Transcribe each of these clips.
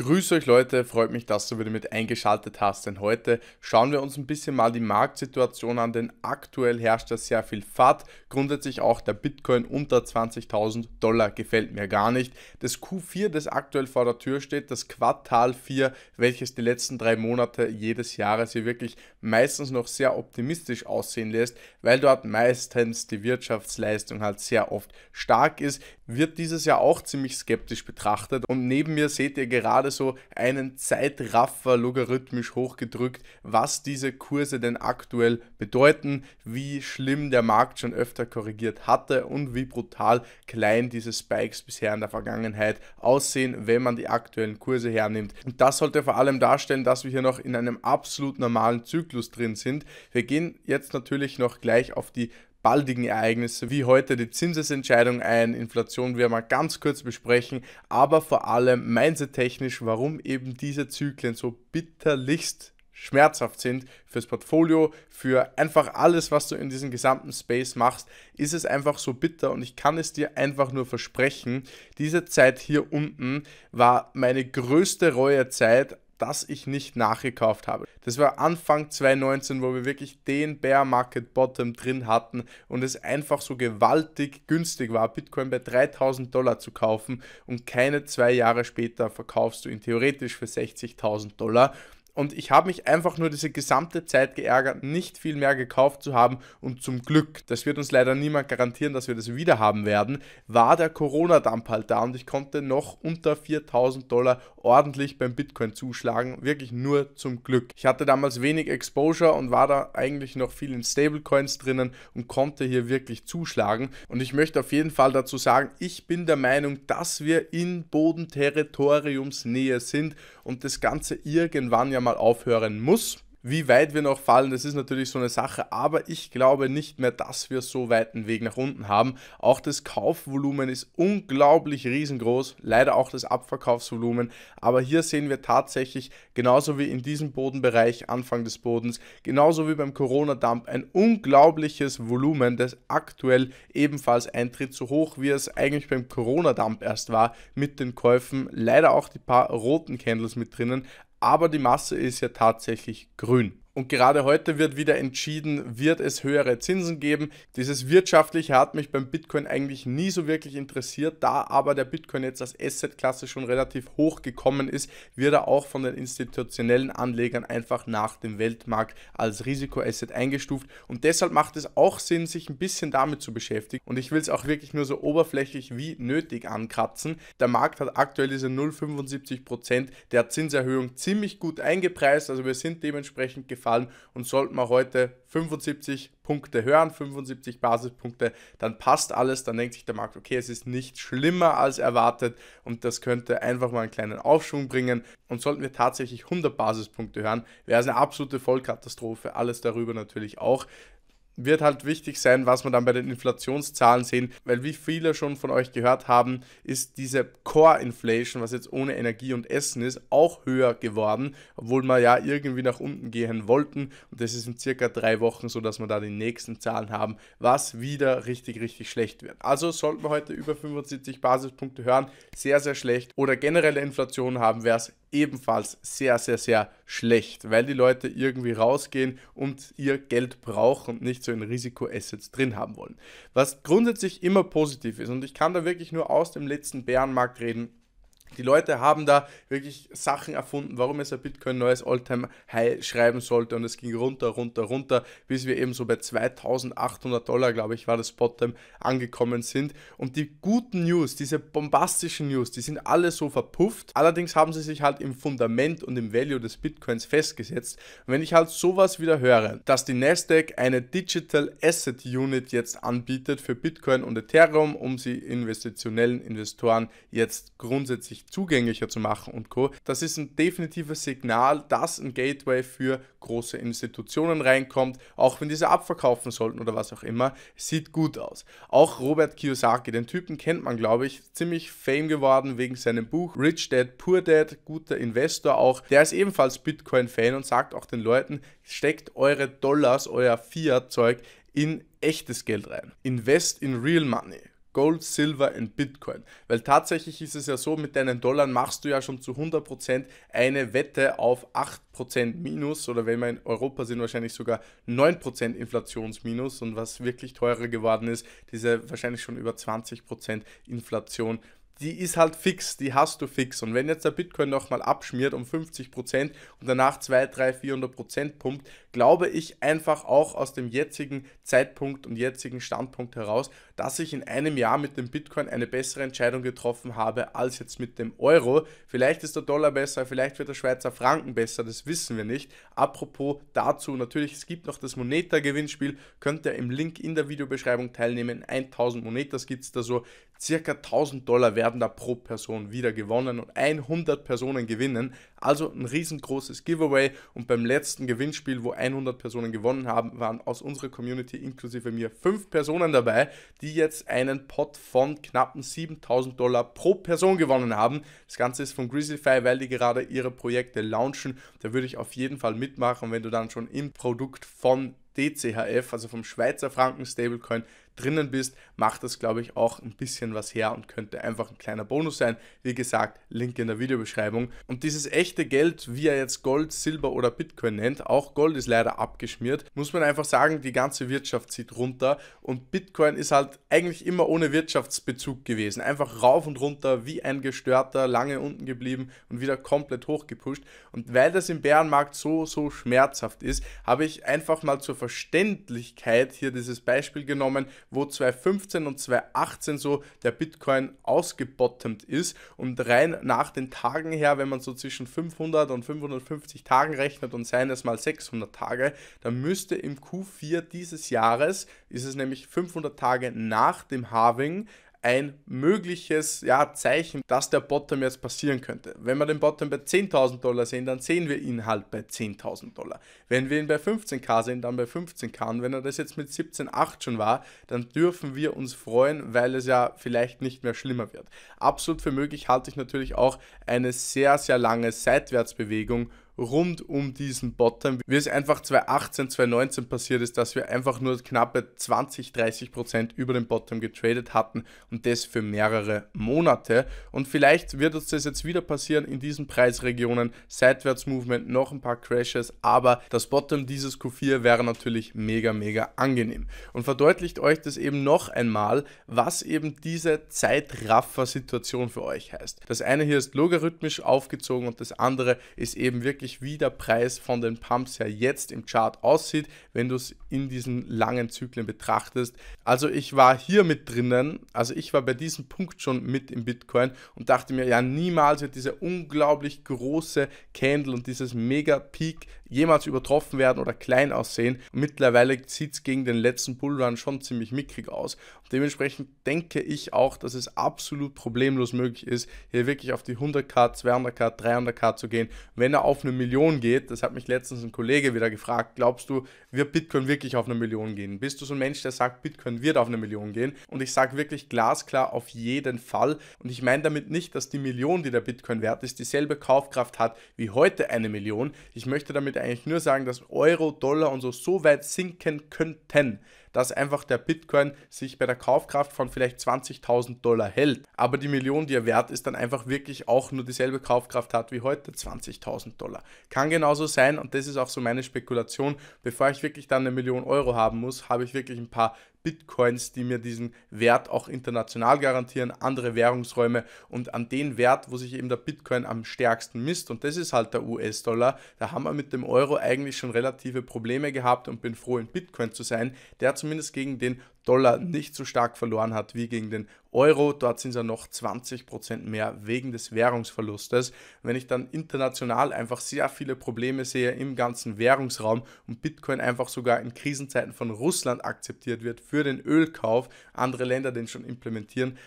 Grüß euch Leute, freut mich, dass du wieder mit eingeschaltet hast, denn heute schauen wir uns ein bisschen mal die Marktsituation an, denn aktuell herrscht da sehr viel FUD, grundsätzlich auch der Bitcoin unter 20.000 Dollar gefällt mir gar nicht. Das Q4, das aktuell vor der Tür steht, das Quartal 4, welches die letzten 3 Monate jedes Jahres hier wirklich meistens noch sehr optimistisch aussehen lässt, weil dort meistens die Wirtschaftsleistung halt sehr oft stark ist, wird dieses Jahr auch ziemlich skeptisch betrachtet und neben mir seht ihr gerade so einen Zeitraffer logarithmisch hochgedrückt, was diese Kurse denn aktuell bedeuten, wie schlimm der Markt schon öfter korrigiert hatte und wie brutal klein diese Spikes bisher in der Vergangenheit aussehen, wenn man die aktuellen Kurse hernimmt. Und das sollte vor allem darstellen, dass wir hier noch in einem absolut normalen Zyklus drin sind. Wir gehen jetzt natürlich noch gleich auf die baldigen Ereignisse wie heute die Zinsesentscheidung ein, Inflation werden wir ganz kurz besprechen, aber vor allem mindset-technisch, warum eben diese Zyklen so bitterlichst schmerzhaft sind fürs Portfolio, für einfach alles, was du in diesem gesamten Space machst, ist es einfach so bitter und ich kann es dir einfach nur versprechen, diese Zeit hier unten war meine größte Reuezeit, dass ich nicht nachgekauft habe. Das war Anfang 2019, wo wir wirklich den Bear Market Bottom drin hatten und es einfach so gewaltig günstig war, Bitcoin bei 3.000 Dollar zu kaufen und keine 2 Jahre später verkaufst du ihn theoretisch für 60.000 Dollar. Und ich habe mich einfach nur diese gesamte Zeit geärgert, nicht viel mehr gekauft zu haben und zum Glück, das wird uns leider niemand garantieren, dass wir das wieder haben werden, war der Corona-Dump halt da und ich konnte noch unter 4.000 Dollar ordentlich beim Bitcoin zuschlagen, wirklich nur zum Glück. Ich hatte damals wenig Exposure und war da eigentlich noch viel in Stablecoins drinnen und konnte hier wirklich zuschlagen und ich möchte auf jeden Fall dazu sagen, ich bin der Meinung, dass wir in Bodenterritoriumsnähe sind und das Ganze irgendwann ja mal aufhören muss. Wie weit wir noch fallen, das ist natürlich so eine Sache, aber ich glaube nicht mehr, dass wir so weiten Weg nach unten haben. Auch das Kaufvolumen ist unglaublich riesengroß, leider auch das Abverkaufsvolumen, aber hier sehen wir tatsächlich, genauso wie in diesem Bodenbereich, Anfang des Bodens, genauso wie beim Corona-Dump, ein unglaubliches Volumen, das aktuell ebenfalls eintritt, so hoch wie es eigentlich beim Corona-Dump erst war, mit den Käufen, leider auch die paar roten Candles mit drinnen, aber die Masse ist ja tatsächlich grün. Und gerade heute wird wieder entschieden, wird es höhere Zinsen geben. Dieses Wirtschaftliche hat mich beim Bitcoin eigentlich nie so wirklich interessiert, da aber der Bitcoin jetzt als Assetklasse schon relativ hoch gekommen ist, wird er auch von den institutionellen Anlegern einfach nach dem Weltmarkt als Risikoasset eingestuft und deshalb macht es auch Sinn, sich ein bisschen damit zu beschäftigen und ich will es auch wirklich nur so oberflächlich wie nötig ankratzen. Der Markt hat aktuell diese 0,75% der Zinserhöhung ziemlich gut eingepreist, also wir sind dementsprechend gefallen und sollten wir heute 75 Punkte hören, 75 Basispunkte, dann passt alles, dann denkt sich der Markt, okay, es ist nicht schlimmer als erwartet und das könnte einfach mal einen kleinen Aufschwung bringen und sollten wir tatsächlich 100 Basispunkte hören, wäre es eine absolute Vollkatastrophe, alles darüber natürlich auch. Wird halt wichtig sein, was wir dann bei den Inflationszahlen sehen, weil wie viele schon von euch gehört haben, ist diese Core-Inflation, was jetzt ohne Energie und Essen ist, auch höher geworden, obwohl wir ja irgendwie nach unten gehen wollten und das ist in circa 3 Wochen so, dass wir da die nächsten Zahlen haben, was wieder richtig, richtig schlecht wird. Also sollten wir heute über 75 Basispunkte hören, sehr, sehr schlecht oder generelle Inflation haben, wäre es ebenfalls sehr, sehr, sehr schlecht, weil die Leute irgendwie rausgehen und ihr Geld brauchen und nicht so in Risikoassets drin haben wollen. Was grundsätzlich immer positiv ist und ich kann da wirklich nur aus dem letzten Bärenmarkt reden, die Leute haben da wirklich Sachen erfunden, warum es ein Bitcoin neues All-Time-High schreiben sollte und es ging runter, runter, runter, bis wir eben so bei 2.800 Dollar, glaube ich, war das Bottom angekommen sind und die guten News, diese bombastischen News, die sind alle so verpufft, allerdings haben sie sich halt im Fundament und im Value des Bitcoins festgesetzt und wenn ich halt sowas wieder höre, dass die Nasdaq eine Digital Asset Unit jetzt anbietet für Bitcoin und Ethereum, um sie investitionellen Investoren jetzt grundsätzlich zugänglicher zu machen und Co. Das ist ein definitives Signal, dass ein Gateway für große Institutionen reinkommt, auch wenn diese abverkaufen sollten oder was auch immer, sieht gut aus. Auch Robert Kiyosaki, den Typen kennt man, glaube ich, ziemlich fame geworden wegen seinem Buch Rich Dad Poor Dad, guter Investor auch, der ist ebenfalls Bitcoin-Fan und sagt auch den Leuten, steckt eure Dollars, euer Fiat-Zeug in echtes Geld rein. Invest in real money. Gold, Silver und Bitcoin. Weil tatsächlich ist es ja so, mit deinen Dollar machst du ja schon zu 100% eine Wette auf 8% Minus oder wenn wir in Europa sind, wahrscheinlich sogar 9% Inflationsminus und was wirklich teurer geworden ist, diese wahrscheinlich schon über 20% Inflation. Die ist halt fix, die hast du fix. Und wenn jetzt der Bitcoin nochmal abschmiert um 50% und danach 200, 300, 400% pumpt, glaube ich einfach auch aus dem jetzigen Zeitpunkt und jetzigen Standpunkt heraus, dass ich in einem Jahr mit dem Bitcoin eine bessere Entscheidung getroffen habe als jetzt mit dem Euro. Vielleicht ist der Dollar besser, vielleicht wird der Schweizer Franken besser, das wissen wir nicht. Apropos dazu, natürlich, es gibt noch das Moneta-Gewinnspiel, könnt ihr im Link in der Videobeschreibung teilnehmen. 1000 Monetas gibt es da so, circa 1000 Dollar wert. Da pro Person wieder gewonnen und 100 Personen gewinnen, also ein riesengroßes Giveaway. Und beim letzten Gewinnspiel, wo 100 Personen gewonnen haben, waren aus unserer Community inklusive mir 5 Personen dabei, die jetzt einen Pot von knappen 7000 Dollar pro Person gewonnen haben. Das Ganze ist von Grizzlyfy, weil die gerade ihre Projekte launchen. Da würde ich auf jeden Fall mitmachen, wenn du dann schon im Produkt von DCHF, also vom Schweizer Franken Stablecoin, drinnen bist, macht das, glaube ich, auch ein bisschen was her und könnte einfach ein kleiner Bonus sein. Wie gesagt, Link in der Videobeschreibung. Und dieses echte Geld, wie er jetzt Gold, Silber oder Bitcoin nennt, auch Gold ist leider abgeschmiert, muss man einfach sagen, die ganze Wirtschaft zieht runter und Bitcoin ist halt eigentlich immer ohne Wirtschaftsbezug gewesen. Einfach rauf und runter, wie ein Gestörter, lange unten geblieben und wieder komplett hochgepusht. Und weil das im Bärenmarkt so schmerzhaft ist, habe ich einfach mal zur Verständlichkeit hier dieses Beispiel genommen, wo 2015 und 2018 so der Bitcoin ausgebottomt ist und rein nach den Tagen her, wenn man so zwischen 500 und 550 Tagen rechnet und seien es mal 600 Tage, dann müsste im Q4 dieses Jahres, ist es nämlich 500 Tage nach dem Halving, ein mögliches Zeichen, dass der Bottom jetzt passieren könnte. Wenn wir den Bottom bei 10.000 Dollar sehen, dann sehen wir ihn halt bei 10.000 Dollar. Wenn wir ihn bei 15k sehen, dann bei 15k. Und wenn er das jetzt mit 17,8 schon war, dann dürfen wir uns freuen, weil es ja vielleicht nicht mehr schlimmer wird. Absolut für möglich halte ich natürlich auch eine sehr, sehr lange Seitwärtsbewegung rund um diesen Bottom, wie es einfach 2018, 2019 passiert ist, dass wir einfach nur knappe 20-30% über den Bottom getradet hatten und das für mehrere Monate. Und vielleicht wird uns das jetzt wieder passieren in diesen Preisregionen, Seitwärtsmovement, noch ein paar Crashes, aber das Bottom dieses Q4 wäre natürlich mega, mega angenehm. Und verdeutlicht euch das eben noch einmal, was eben diese Zeitraffer-Situation für euch heißt. Das eine hier ist logarithmisch aufgezogen und das andere ist eben wirklich, wie der Preis von den Pumps ja jetzt im Chart aussieht, wenn du es in diesen langen Zyklen betrachtest. Also ich war hier mit drinnen, also ich war bei diesem Punkt schon mit im Bitcoin und dachte mir, ja niemals wird diese unglaublich große Candle und dieses Mega-Peak jemals übertroffen werden oder klein aussehen. Und mittlerweile sieht es gegen den letzten Bullrun schon ziemlich mickrig aus. Und dementsprechend denke ich auch, dass es absolut problemlos möglich ist, hier wirklich auf die 100k, 200k, 300k zu gehen. Wenn er auf eine Million geht, das hat mich letztens ein Kollege wieder gefragt, glaubst du, wird Bitcoin wirklich auf eine Million gehen? Bist du so ein Mensch, der sagt, Bitcoin wird auf eine Million gehen? Und ich sage wirklich glasklar, auf jeden Fall. Und ich meine damit nicht, dass die Million, die der Bitcoin wert ist, dieselbe Kaufkraft hat wie heute eine Million. Ich möchte damit eigentlich nur sagen, dass Euro, Dollar und so weit sinken könnten, dass einfach der Bitcoin sich bei der Kaufkraft von vielleicht 20.000 Dollar hält. Aber die Million, die er wert ist, dann einfach wirklich auch nur dieselbe Kaufkraft hat wie heute, 20.000 Dollar. Kann genauso sein und das ist auch so meine Spekulation. Bevor ich wirklich dann eine Million Euro haben muss, habe ich wirklich ein paar Bitcoins, die mir diesen Wert auch international garantieren, andere Währungsräume und an den Wert, wo sich eben der Bitcoin am stärksten misst und das ist halt der US-Dollar, da haben wir mit dem Euro eigentlich schon relative Probleme gehabt und bin froh in Bitcoin zu sein, der zumindest gegen den Dollar nicht so stark verloren hat wie gegen den Euro, dort sind es ja noch 20% mehr wegen des Währungsverlustes. Wenn ich dann international einfach sehr viele Probleme sehe im ganzen Währungsraum und Bitcoin einfach sogar in Krisenzeiten von Russland akzeptiert wird für den Ölkauf, andere Länder den schon implementieren,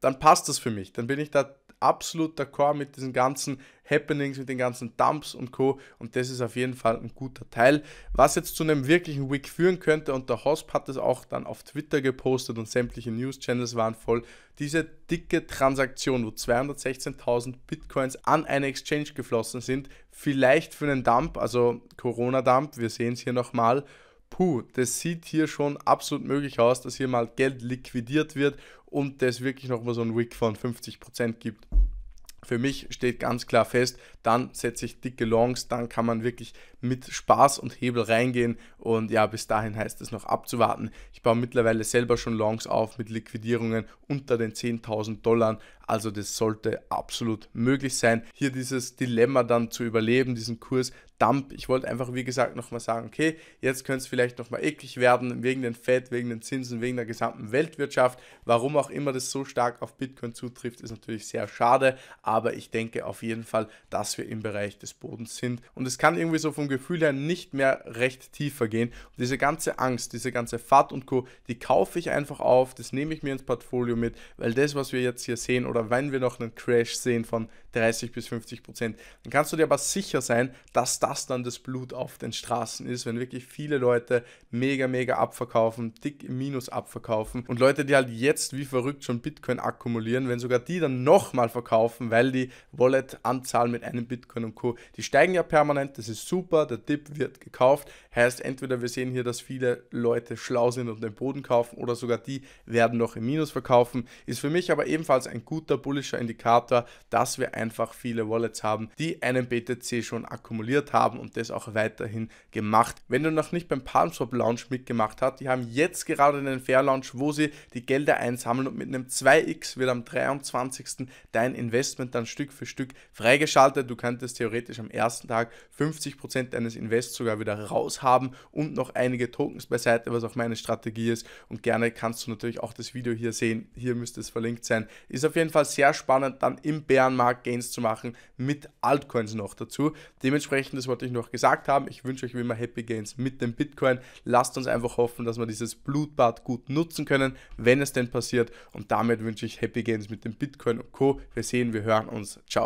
dann passt das für mich, dann bin ich da absolut d'accord mit diesen ganzen Happenings, mit den ganzen Dumps und Co. Und das ist auf jeden Fall ein guter Teil. Was jetzt zu einem wirklichen Wick führen könnte, und der Hosp hat es auch dann auf Twitter gepostet und sämtliche News-Channels waren voll, diese dicke Transaktion, wo 216.000 Bitcoins an eine Exchange geflossen sind, vielleicht für einen Dump, also Corona-Dump, wir sehen es hier nochmal, puh, das sieht hier schon absolut möglich aus, dass hier mal Geld liquidiert wird und es wirklich nochmal so einen Wick von 50% gibt. Für mich steht ganz klar fest, dann setze ich dicke Longs, dann kann man wirklich mit Spaß und Hebel reingehen und ja, bis dahin heißt es noch abzuwarten. Ich baue mittlerweile selber schon Longs auf mit Liquidierungen unter den 10.000 Dollar, also das sollte absolut möglich sein. Hier dieses Dilemma dann zu überleben, diesen Kursdump. Ich wollte einfach, wie gesagt, nochmal sagen, okay, jetzt könnte es vielleicht nochmal eklig werden, wegen den Fed, wegen den Zinsen, wegen der gesamten Weltwirtschaft. Warum auch immer das so stark auf Bitcoin zutrifft, ist natürlich sehr schade, aber ich denke auf jeden Fall, dass wir im Bereich des Bodens sind und es kann irgendwie so vom Gefühl her nicht mehr recht tiefer gehen. Und diese ganze Angst, diese ganze FAT und Co., die kaufe ich einfach auf, das nehme ich mir ins Portfolio mit, weil das, was wir jetzt hier sehen oder wenn wir noch einen Crash sehen von 30 bis 50%, dann kannst du dir aber sicher sein, dass das dann das Blut auf den Straßen ist, wenn wirklich viele Leute mega, mega abverkaufen, dick im Minus abverkaufen und Leute, die halt jetzt wie verrückt schon Bitcoin akkumulieren, wenn sogar die dann nochmal verkaufen, weil die Wallet-Anzahl mit einem Bitcoin und Co., die steigen ja permanent, das ist super, der Dip wird gekauft, heißt entweder wir sehen hier, dass viele Leute schlau sind und den Boden kaufen oder sogar die werden noch im Minus verkaufen, ist für mich aber ebenfalls ein guter bullischer Indikator, dass wir einfach viele Wallets haben, die einen BTC schon akkumuliert haben und das auch weiterhin gemacht. Wenn du noch nicht beim PalmSwap Launch mitgemacht hast, die haben jetzt gerade einen Fair Launch, wo sie die Gelder einsammeln und mit einem 2x wird am 23. dein Investment dann Stück für Stück freigeschaltet. Du könntest theoretisch am ersten Tag 50% deines Invests sogar wieder raus haben und noch einige Tokens beiseite, was auch meine Strategie ist, und gerne kannst du natürlich auch das Video hier sehen, hier müsste es verlinkt sein. Ist auf jeden Fall sehr spannend, dann im Bärenmarkt Gains zu machen mit Altcoins noch dazu. Dementsprechend, das wollte ich noch gesagt haben, ich wünsche euch wie immer Happy Gains mit dem Bitcoin. Lasst uns einfach hoffen, dass wir dieses Blutbad gut nutzen können, wenn es denn passiert, und damit wünsche ich Happy Gains mit dem Bitcoin und Co. Wir sehen, wir hören uns. Ciao.